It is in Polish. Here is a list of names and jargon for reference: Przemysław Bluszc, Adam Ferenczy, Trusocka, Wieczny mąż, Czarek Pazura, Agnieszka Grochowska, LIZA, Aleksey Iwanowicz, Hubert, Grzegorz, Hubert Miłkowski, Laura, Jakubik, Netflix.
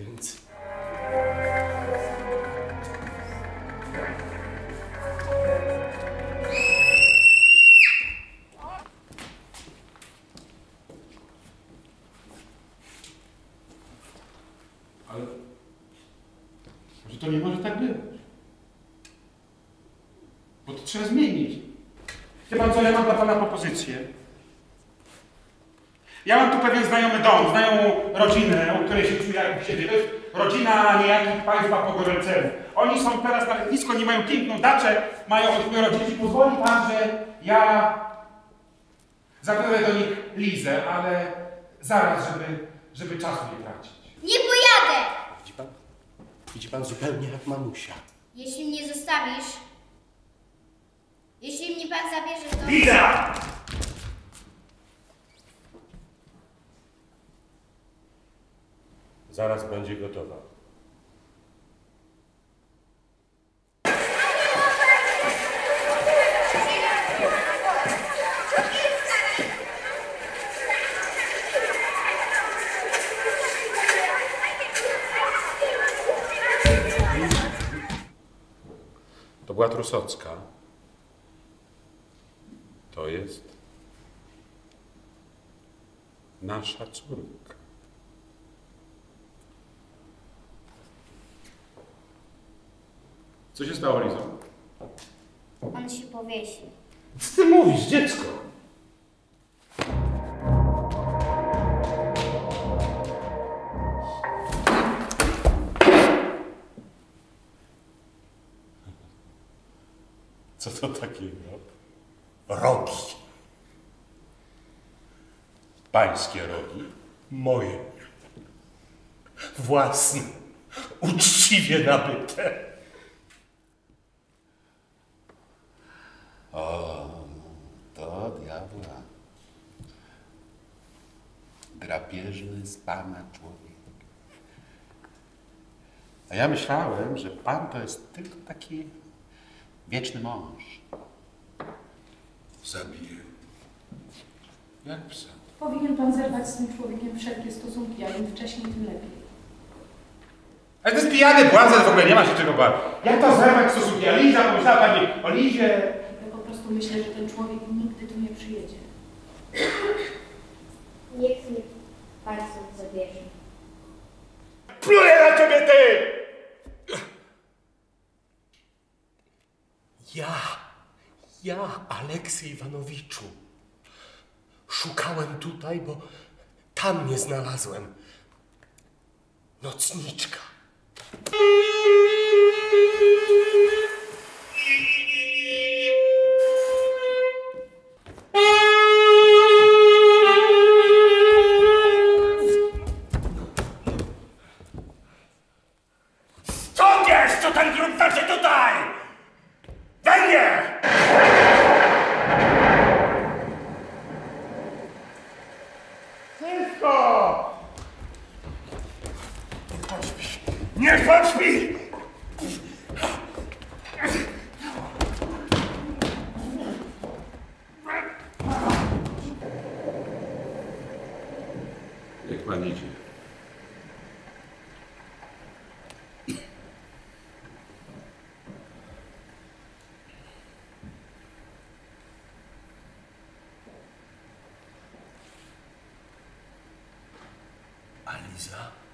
Więc... Ale... że to nie może tak być. Bo to trzeba zmienić. Wie pan co, ja mam dla pana propozycję. Ja mam tu pewien znajomy dom, znajomą rodzinę, o której się czuję jak u siebie. To jest rodzina niejakich państwa pogorzelców. Oni są teraz na lotnisku, nie mają piękną daczę, mają 8 dzieci. Pozwoli pan, że ja zabiorę do nich Lizę, ale zaraz, żeby czasu nie tracić. Nie pojadę! Widzi pan? Widzi pan zupełnie jak mamusia. Jeśli mnie zostawisz, jeśli mnie pan zabierze, to... Liza! Zaraz będzie gotowa. To była Trusocka. To jest nasza córka. Co się stało, Lizo? On się powiesił. Co ty mówisz, dziecko? Co to takiego robi? Pańskie rogi, moje, własne, uczciwie nabyte. O, do diabła. Drapieżny z pana człowiek. A ja myślałem, że pan to jest tylko taki wieczny mąż. Zabiję. Jak psa. Powinien pan zerwać z tym człowiekiem wszelkie stosunki, a im wcześniej, tym lepiej. Ale to jest pijany błazen, w ogóle nie ma się czego bać. Jak to zerwać stosunki? A Liza, pomyślała pani o Lizie. Myślę, że ten człowiek nigdy tu nie przyjedzie. Niech mi pan stąd zabierze. Pluję na ciebie, ty! Ja, Aleksey Iwanowiczu, szukałem tutaj, bo tam nie znalazłem. Nocniczka. Niech pan śpi! Jak pan idzie? A Liza?